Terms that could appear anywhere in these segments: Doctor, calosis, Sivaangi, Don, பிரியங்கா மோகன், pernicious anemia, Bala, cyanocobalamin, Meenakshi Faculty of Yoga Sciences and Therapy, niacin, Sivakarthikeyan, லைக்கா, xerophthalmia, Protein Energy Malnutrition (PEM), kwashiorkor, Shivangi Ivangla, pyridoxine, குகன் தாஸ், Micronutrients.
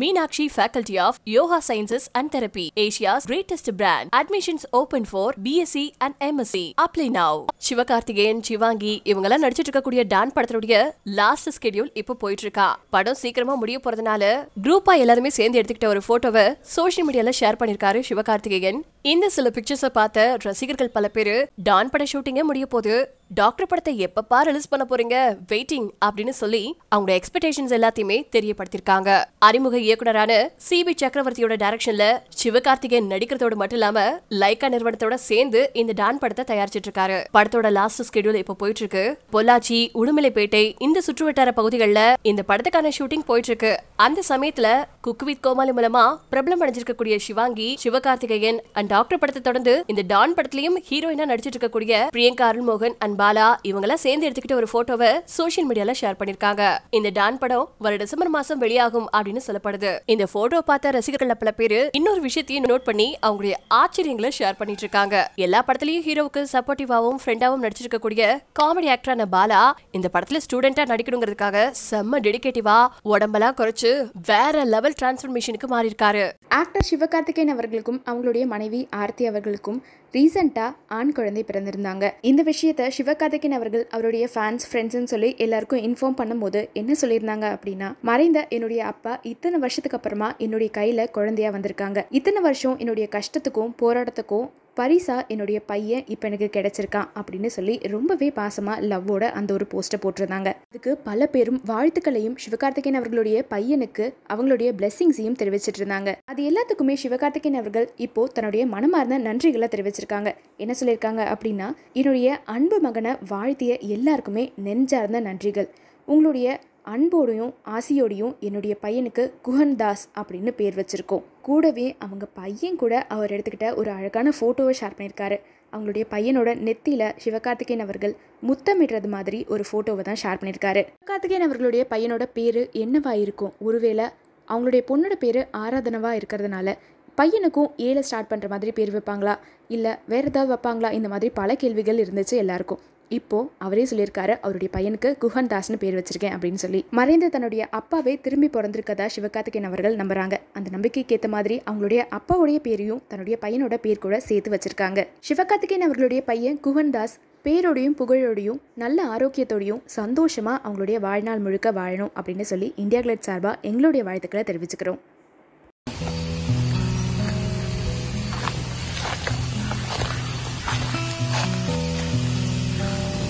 Meenakshi Faculty of Yoga Sciences and Therapy, Asia's greatest brand. Admissions open for BSc and MSc. Apply now. Sivakarthikeyan, Shivangi Ivangla நடிச்சிட்டிருக்க கூடிய Don படத்தோட last schedule இப்போ போயிட்டு இருக்கா. படம் சீக்கிரமா முடிய போறதனால குரூப்பா எல்லாரும் சேர்ந்து எடுத்துக்கிட்ட ஒரு போட்டோவை சோஷியல் மீடியால ஷேர் பண்ணிருக்காரு சிவகார்த்திகேயன். இந்த சில பிக்சர்ஸை பார்த்த ரசிகர்கள் பல பேர் டான் பட ஷூட்டிங்கே முடிய போகுது, டாக்டர் படத்தை எப்பப்பா ரிலீஸ் பண்ண போறீங்க, வெயிட்டிங் அப்படின்னு சொல்லி அவங்களோட எக்ஸ்பெக்டேஷன்ஸ் எல்லாத்தையுமே தெரியப்படுத்திருக்காங்க. அறிமுக இயக்குனரான சிபி சக்கரவர்த்தியோட டைரக்ஷன்ல சிவகார்த்திகேயன் நடிக்கிறதோடு மட்டும் இல்லாம லைக்கா நிறுவனத்தோட சேர்ந்து இந்த டான் படத்தை தயாரிச்சிட்டு இருக்காரு. படத்தோட லாஸ்ட் ஸ்கெட்யூல் இப்ப போயிட்டு இருக்கு. பொள்ளாச்சி, உடுமலைப்பேட்டை இந்த சுற்றுவட்டார பகுதிகளில் இந்த படத்துக்கான ஷூட்டிங் போயிட்டு இருக்கு. அந்த சமயத்துல குக்வித் கோமாளி மூலமா பிரபலம் அடைஞ்சிருக்கக்கூடிய சிவாங்கி, சிவகார்த்திகேயன் அண்ட் டாக்டர் படத்தை தொடர்ந்து இந்த டான் படத்திலையும் ஹீரோயினா நடிச்சிட்டு இருக்கக்கூடிய பிரியங்கா மோகன் அண்ட் பாலா இவங்கள சேர்ந்து எடுத்துக்கிட்ட ஒரு போட்டோவை சோஷியல் மீடியால ஷேர் பண்ணிருக்காங்க. இந்த டான் படம் வர டிசம்பர் மாசம் வெளியாகும் அப்படின்னு சொல்லப்படுது. இந்த போட்டோ பார்த்த ரசிகர்கள் பல பேர் இன்னொரு விஷயத்தையும் நோட் பண்ணி அவங்களுடைய ஆச்சரியங்களை ஷேர் பண்ணிட்டு இருக்காங்க. எல்லா படத்திலயும் ஹீரோவுக்கு சப்போர்ட்டிவாவும் ஃப்ரெண்டாவும் நடிச்சிருக்க கூடிய காமெடி ஆக்டரான பாலா இந்த படத்துல ஸ்டூடெண்டா நடிக்கணுங்கிறதுக்காக செம்ம டெடிகேட்டிவா உடம்பெல்லாம் குறைச்சு வேற லெவல் டிரான்ஸ்ஃபர்மேஷனுக்கு மாறி இருக்காரு. ஆக்டர் சிவகார்த்திகேயன் அவர்களுக்கும் அவங்களுடைய மனைவி ஆர்த்தி அவர்களுக்கும் ரீசெண்டா ஆண் குழந்தை பிறந்திருந்தாங்க. இந்த விஷயத்த சிவகார்த்திகேயன் அவர்கள் அவருடைய ஃபேன்ஸ், ஃப்ரெண்ட்ஸ்ன்னு சொல்லி எல்லாருக்கும் இன்ஃபார்ம் பண்ணும்போது என்ன சொல்லியிருந்தாங்க அப்படின்னா, மறைந்த என்னுடைய அப்பா இத்தனை வருஷத்துக்கு அப்புறமா என்னுடைய கையில குழந்தையா வந்திருக்காங்க. இத்தனை வருஷம் என்னுடைய கஷ்டத்துக்கும் போராட்டத்துக்கும் பரிசா என்னுடைய பையன் இப்போ எனக்கு கிடைச்சிருக்கான் அப்படின்னு சொல்லி ரொம்பவே பாசமாக லவ்வோட அந்த ஒரு போஸ்ட்டை போட்டிருந்தாங்க. அதுக்கு பல பேரும் வாழ்த்துக்களையும் சிவகார்த்திகேயன் அவர்களுடைய பையனுக்கு அவங்களுடைய பிளெஸிங்ஸையும் தெரிவிச்சிட்டு இருந்தாங்க. அது எல்லாத்துக்குமே சிவகார்த்திகேயன் அவர்கள் இப்போ தன்னுடைய மனமார்ந்த நன்றிகளை தெரிவிச்சிருக்காங்க. என்ன சொல்லியிருக்காங்க அப்படின்னா, என்னுடைய அன்பு மகனை வாழ்த்திய எல்லாருக்குமே நெஞ்சார்ந்த நன்றிகள். உங்களுடைய அன்போடையும் ஆசையோடையும் என்னுடைய பையனுக்கு குகன் தாஸ் அப்படின்னு பேர் வச்சுருக்கோம். கூடவே அவங்க பையன் கூட அவர் எடுத்துக்கிட்ட ஒரு அழகான ஃபோட்டோவை ஷேர் பண்ணியிருக்காரு. அவங்களுடைய பையனோட நெத்தியில் சிவகார்த்திகேயன் அவர்கள் முத்தமிடுறது மாதிரி ஒரு ஃபோட்டோவை தான் ஷேர் பண்ணியிருக்காரு. சிவகார்த்திகேயன் அவர்களுடைய பையனோட பேர் என்னவா இருக்கும்? ஒருவேளை அவங்களுடைய பொண்ணோட பேர் ஆராதனவாக இருக்கிறதுனால பையனுக்கும் ஏழை ஸ்டார்ட் பண்ணுற மாதிரி பேர் வைப்பாங்களா, இல்லை வேறு ஏதாவது வைப்பாங்களா? இந்த மாதிரி பல கேள்விகள் இருந்துச்சு எல்லாருக்கும். இப்போது அவரே சொல்லியிருக்காரு, அவருடைய பையனுக்கு குகன் தாஸ்னு பேர் வச்சிருக்கேன் அப்படின்னு சொல்லி. மறைந்த தன்னுடைய அப்பாவே திரும்பி பிறந்திருக்கதா சிவகார்த்திகேயன் அவர்கள் நம்புறாங்க. அந்த நம்பிக்கைக்கு ஏற்ற மாதிரி அவங்களுடைய அப்பாவுடைய பேரையும் தன்னுடைய பையனோட பேர் கூட சேர்த்து வச்சிருக்காங்க. சிவகார்த்திகேயன் அவர்களுடைய பையன் குகன் தாஸ் பேரோடையும் புகழோடையும் நல்ல ஆரோக்கியத்தோடையும் சந்தோஷமாக அவங்களுடைய வாழ்நாள் முழுக்க வாழணும் அப்படின்னு சொல்லி இந்தியா கிளட் சார்பாக எங்களுடைய வாழ்த்துக்களை தெரிவிச்சுக்கிறோம்.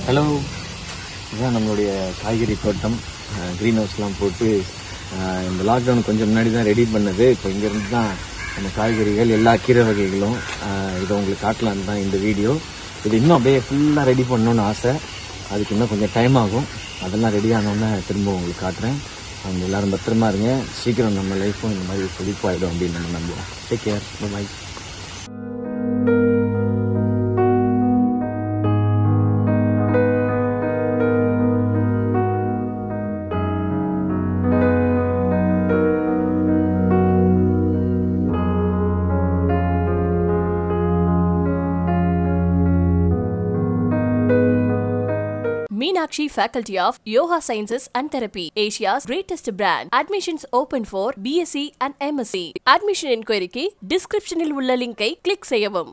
ஹலோ, இதுதான் நம்மளுடைய காய்கறி தோட்டம். க்ரீன் ஹவுஸ்லாம் போட்டு இந்த லாக்டவுன் கொஞ்சம் முன்னாடி தான் ரெடி பண்ணது. இப்போ இங்கேருந்து தான் அந்த காய்கறிகள் எல்லா கீரை வகைகளும் இதை உங்களுக்கு காட்டலான்னு தான் இந்த வீடியோ. இது இன்னும் அப்படியே ஃபுல்லாக ரெடி பண்ணணும்னு ஆசை. அதுக்கு இன்னும் கொஞ்சம் டைம் ஆகும். அதெல்லாம் ரெடி ஆனோன்னே திரும்ப உங்களுக்கு காட்டுறேன். அவங்க எல்லோரும் பத்திரமா இருங்க. சீக்கிரம் நம்ம லைஃப்பும் இந்த மாதிரி பொழிப்பாயிடும் அப்படின்னு நம்ம நம்புவோம். Take care, bye. Meenakshi Faculty of Yoga Sciences and Therapy, Asia's greatest brand. Admissions open for BSc and MSc. Admission inquiry ki description il ulla link-ஐ click செய்யவும்.